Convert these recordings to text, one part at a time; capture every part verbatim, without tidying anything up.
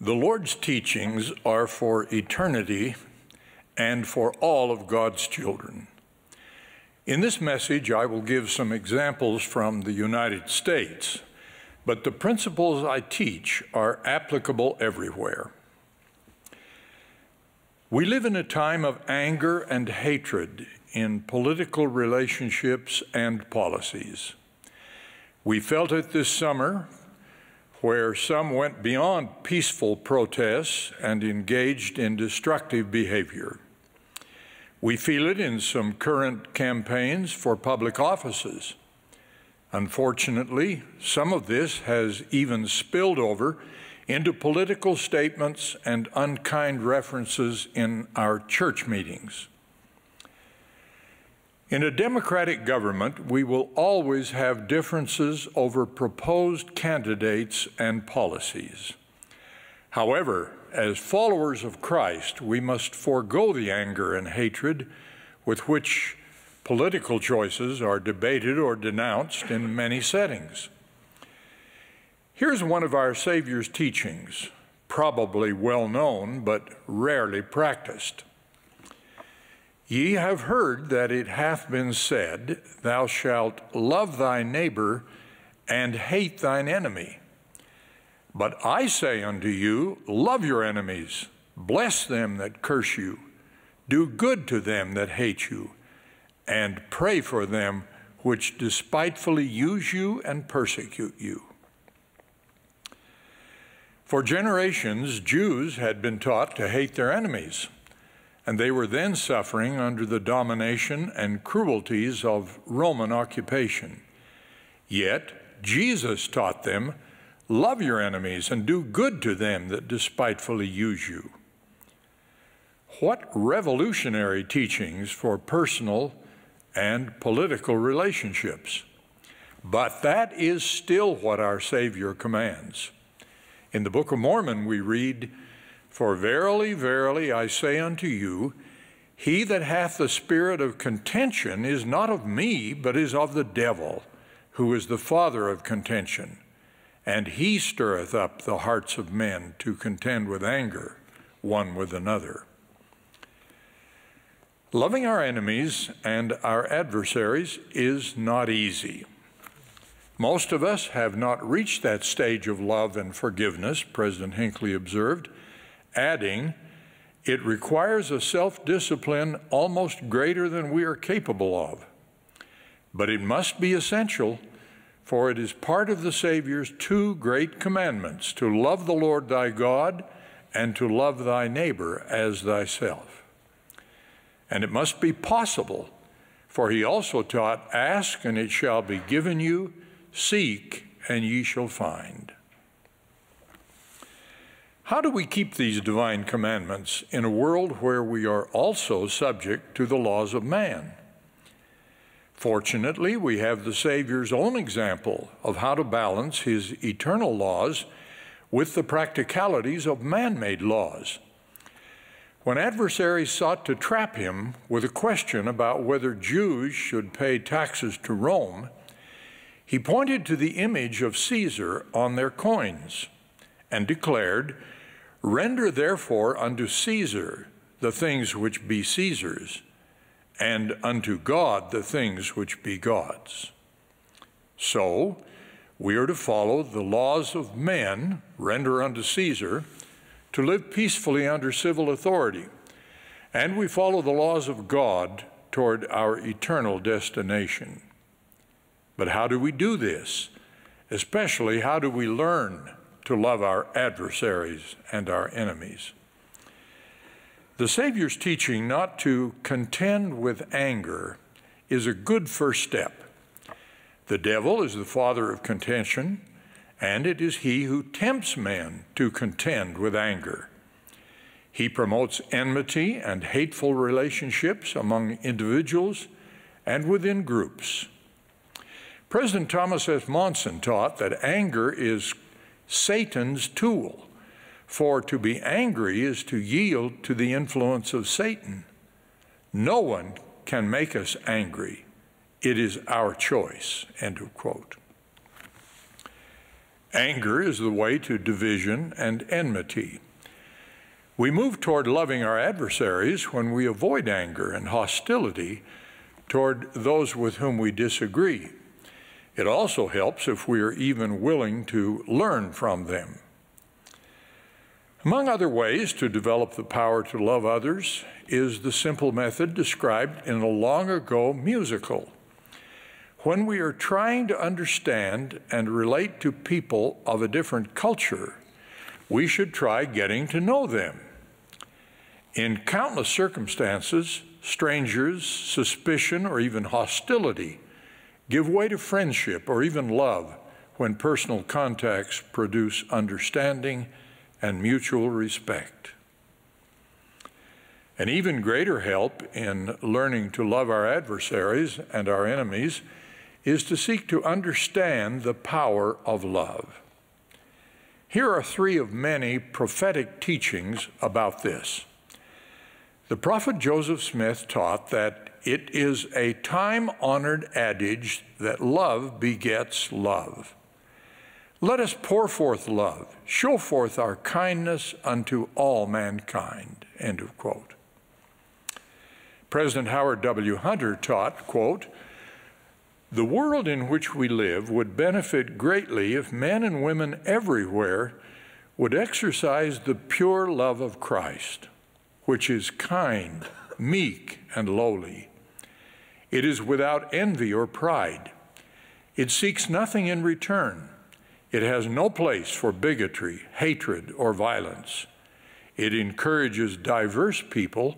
The Lord's teachings are for eternity and for all of God's children. In this message, I will give some examples from the United States, but the principles I teach are applicable everywhere. We live in a time of anger and hatred in political relationships and policies. We felt it this summer, where some went beyond peaceful protests and engaged in destructive behavior. We feel it in some current campaigns for public offices. Unfortunately, some of this has even spilled over into political statements and unkind references in our church meetings. In a democratic government, we will always have differences over proposed candidates and policies. However, as followers of Christ, we must forego the anger and hatred with which political choices are debated or denounced in many settings. Here's one of our Savior's teachings, probably well known but rarely practiced. Ye have heard that it hath been said, thou shalt love thy neighbor and hate thine enemy. But I say unto you, love your enemies, bless them that curse you, do good to them that hate you, and pray for them which despitefully use you and persecute you. For generations, Jews had been taught to hate their enemies, and they were then suffering under the domination and cruelties of Roman occupation. Yet Jesus taught them, love your enemies and do good to them that despitefully use you. What revolutionary teachings for personal and political relationships! But that is still what our Savior commands. In the Book of Mormon we read, for verily, verily, I say unto you, he that hath the spirit of contention is not of me, but is of the devil, who is the father of contention. And he stirreth up the hearts of men to contend with anger, one with another. Loving our enemies and our adversaries is not easy. Most of us have not reached that stage of love and forgiveness, President Hinckley observed, adding, it requires a self-discipline almost greater than we are capable of. But it must be essential, for it is part of the Savior's two great commandments, to love the Lord thy God and to love thy neighbor as thyself. And it must be possible, for he also taught, ask and it shall be given you, seek and ye shall find. How do we keep these divine commandments in a world where we are also subject to the laws of man? Fortunately, we have the Savior's own example of how to balance his eternal laws with the practicalities of man-made laws. When adversaries sought to trap him with a question about whether Jews should pay taxes to Rome, he pointed to the image of Caesar on their coins and declared, render therefore unto Caesar the things which be Caesar's, and unto God the things which be God's. So we are to follow the laws of men, render unto Caesar, to live peacefully under civil authority, and we follow the laws of God toward our eternal destination. But how do we do this? Especially, how do we learn to love our adversaries and our enemies? The Savior's teaching not to contend with anger is a good first step. The devil is the father of contention, and it is he who tempts men to contend with anger. He promotes enmity and hateful relationships among individuals and within groups. President Thomas S. Monson taught that anger is Satan's tool. For to be angry is to yield to the influence of Satan. No one can make us angry. It is our choice, end of quote. Anger is the way to division and enmity. We move toward loving our adversaries when we avoid anger and hostility toward those with whom we disagree. It also helps if we are even willing to learn from them. Among other ways to develop the power to love others is the simple method described in a long-ago musical. When we are trying to understand and relate to people of a different culture, we should try getting to know them. In countless circumstances, strangers, suspicion, or even hostility give way to friendship or even love when personal contacts produce understanding and mutual respect. An even greater help in learning to love our adversaries and our enemies is to seek to understand the power of love. Here are three of many prophetic teachings about this. The prophet Joseph Smith taught that it is a time-honored adage that love begets love. Let us pour forth love, show forth our kindness unto all mankind, end of quote. President Howard W. Hunter taught, quote, the world in which we live would benefit greatly if men and women everywhere would exercise the pure love of Christ, which is kind, meek, and lowly. It is without envy or pride. It seeks nothing in return. It has no place for bigotry, hatred, or violence. It encourages diverse people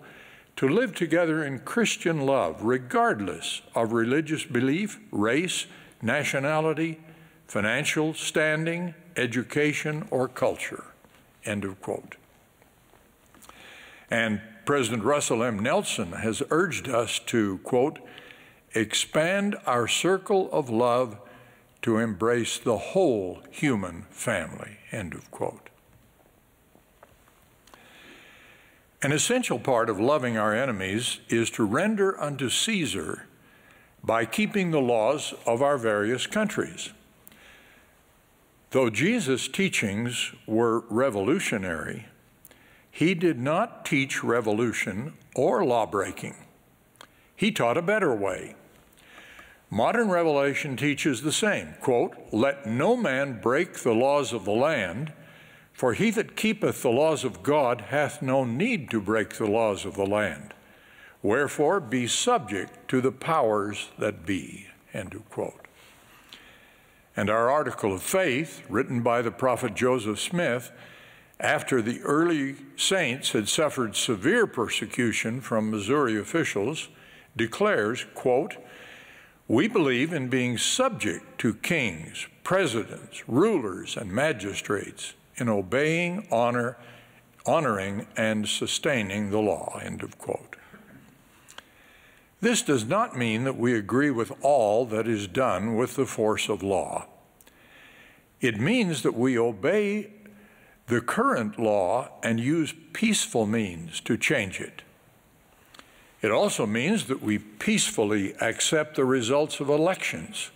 to live together in Christian love, regardless of religious belief, race, nationality, financial standing, education, or culture, end of quote. And President Russell M. Nelson has urged us to, quote, expand our circle of love to embrace the whole human family, end of quote. An essential part of loving our enemies is to render unto Caesar by keeping the laws of our various countries. Though Jesus' teachings were revolutionary, he did not teach revolution or law-breaking. He taught a better way. Modern revelation teaches the same, quote, let no man break the laws of the land, for he that keepeth the laws of God hath no need to break the laws of the land. Wherefore be subject to the powers that be, end of quote. And our article of faith, written by the prophet Joseph Smith, after the early saints had suffered severe persecution from Missouri officials, declares, quote, we believe in being subject to kings, presidents, rulers, and magistrates in obeying, honor, honoring, and sustaining the law, end of quote. This does not mean that we agree with all that is done with the force of law. It means that we obey the current law and use peaceful means to change it. It also means that we peacefully accept the results of elections.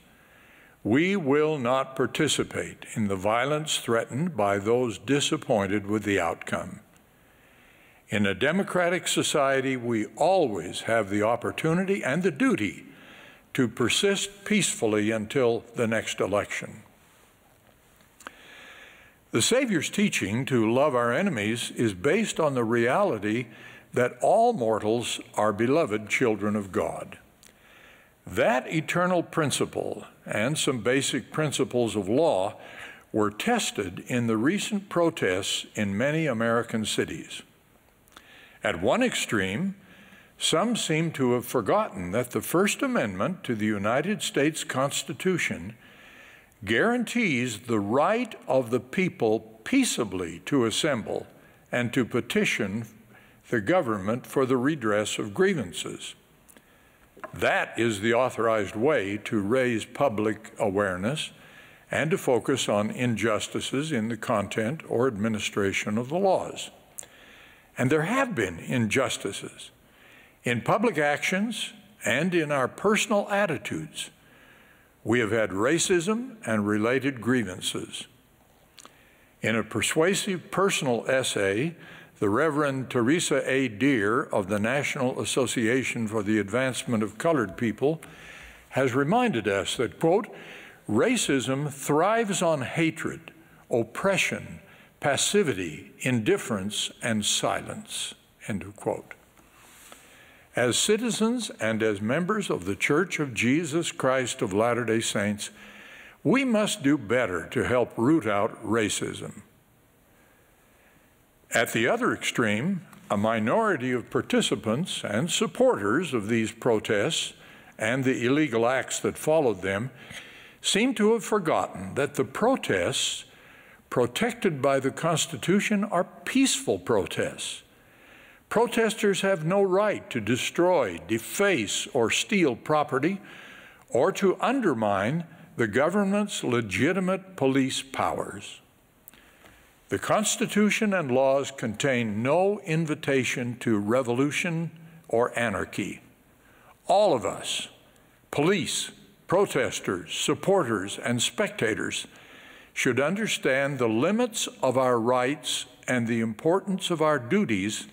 We will not participate in the violence threatened by those disappointed with the outcome. In a democratic society, we always have the opportunity and the duty to persist peacefully until the next election. The Savior's teaching to love our enemies is based on the reality that all mortals are beloved children of God. That eternal principle and some basic principles of law were tested in the recent protests in many American cities. At one extreme, some seem to have forgotten that the First Amendment to the United States Constitution guarantees the right of the people peaceably to assemble and to petition the government for the redress of grievances. That is the authorized way to raise public awareness and to focus on injustices in the content or administration of the laws. And there have been injustices in public actions and in our personal attitudes. We have had racism and related grievances, In a persuasive personal essay, the Reverend Teresa A. Deer of the National Association for the Advancement of Colored People has reminded us that, quote, racism thrives on hatred, oppression, passivity, indifference, and silence, end of quote. As citizens and as members of the Church of Jesus Christ of Latter-day Saints, we must do better to help root out racism. At the other extreme, a minority of participants and supporters of these protests and the illegal acts that followed them seem to have forgotten that the protests protected by the Constitution are peaceful protests. Protesters have no right to destroy, deface, or steal property, or to undermine the government's legitimate police powers. The Constitution and laws contain no invitation to revolution or anarchy. All of us, police, protesters, supporters, and spectators, should understand the limits of our rights and the importance of our duties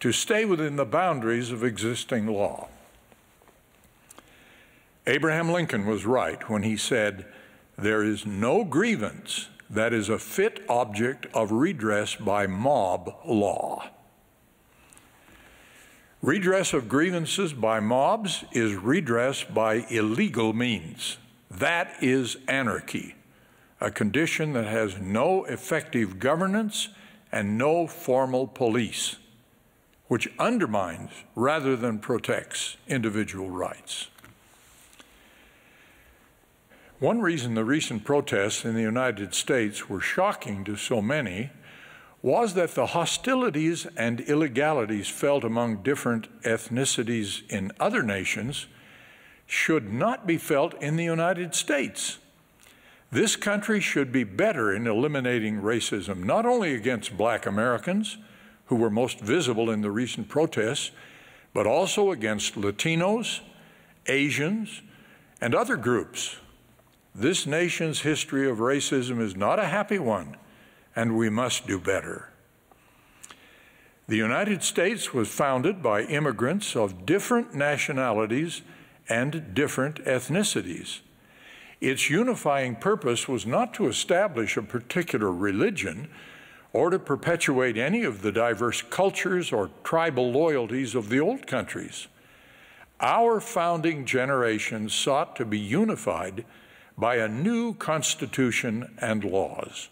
to stay within the boundaries of existing law. Abraham Lincoln was right when he said, "There is no grievance that is a fit object of redress by mob law." Redress of grievances by mobs is redress by illegal means. That is anarchy, a condition that has no effective governance and no formal police, which undermines rather than protects individual rights. One reason the recent protests in the United States were shocking to so many was that the hostilities and illegalities felt among different ethnicities in other nations should not be felt in the United States. This country should be better in eliminating racism, not only against Black Americans, who were most visible in the recent protests, but also against Latinos, Asians, and other groups. This nation's history of racism is not a happy one, and we must do better. The United States was founded by immigrants of different nationalities and different ethnicities. Its unifying purpose was not to establish a particular religion, or to perpetuate any of the diverse cultures or tribal loyalties of the old countries. Our founding generation sought to be unified by a new constitution and laws.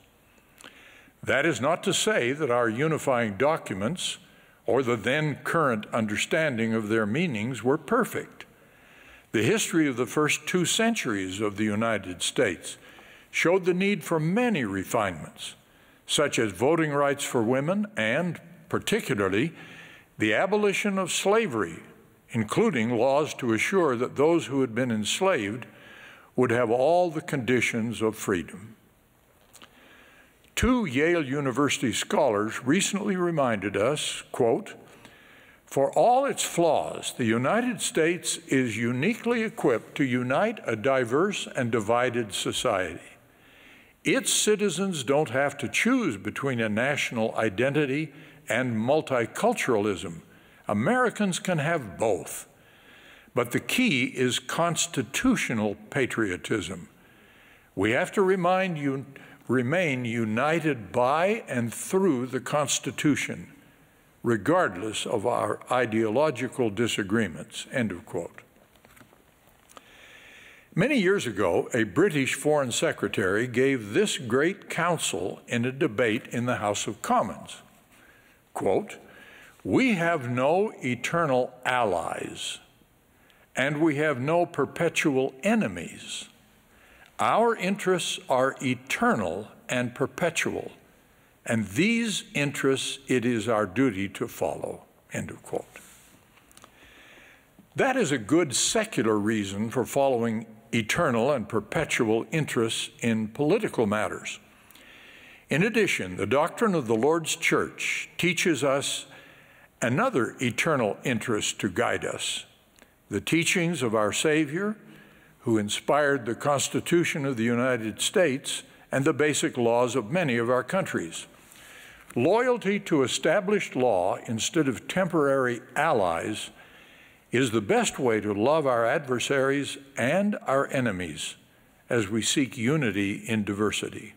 That is not to say that our unifying documents or the then current understanding of their meanings were perfect. The history of the first two centuries of the United States showed the need for many refinements, such as voting rights for women and, particularly, the abolition of slavery, including laws to assure that those who had been enslaved would have all the conditions of freedom. Two Yale University scholars recently reminded us, quote, "For all its flaws, the United States is uniquely equipped to unite a diverse and divided society. Its citizens don't have to choose between a national identity and multiculturalism. Americans can have both. But the key is constitutional patriotism. We have to remind you, remain united by and through the Constitution, regardless of our ideological disagreements," end of quote. Many years ago, a British Foreign Secretary gave this great counsel in a debate in the House of Commons, quote, "We have no eternal allies, and we have no perpetual enemies. Our interests are eternal and perpetual, and these interests it is our duty to follow," end of quote. That is a good secular reason for following eternal and perpetual interests in political matters. In addition, the doctrine of the Lord's Church teaches us another eternal interest to guide us: the teachings of our Savior, who inspired the Constitution of the United States and the basic laws of many of our countries. Loyalty to established law instead of temporary allies is the best way to love our adversaries and our enemies as we seek unity in diversity.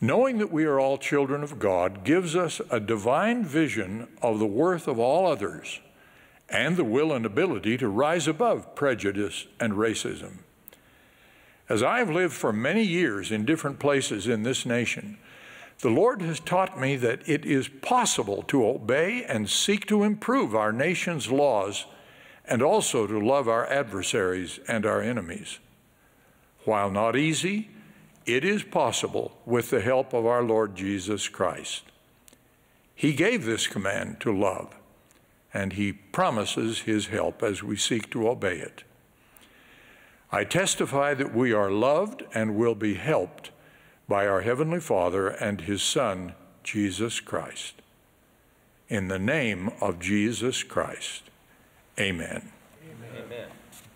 Knowing that we are all children of God gives us a divine vision of the worth of all others and the will and ability to rise above prejudice and racism. As I have lived for many years in different places in this nation, the Lord has taught me that it is possible to obey and seek to improve our nation's laws and also to love our adversaries and our enemies. While not easy, it is possible with the help of our Lord Jesus Christ. He gave this command to love, and He promises His help as we seek to obey it. I testify that we are loved and will be helped by our Heavenly Father and His Son, Jesus Christ. In the name of Jesus Christ, amen. Amen. Amen.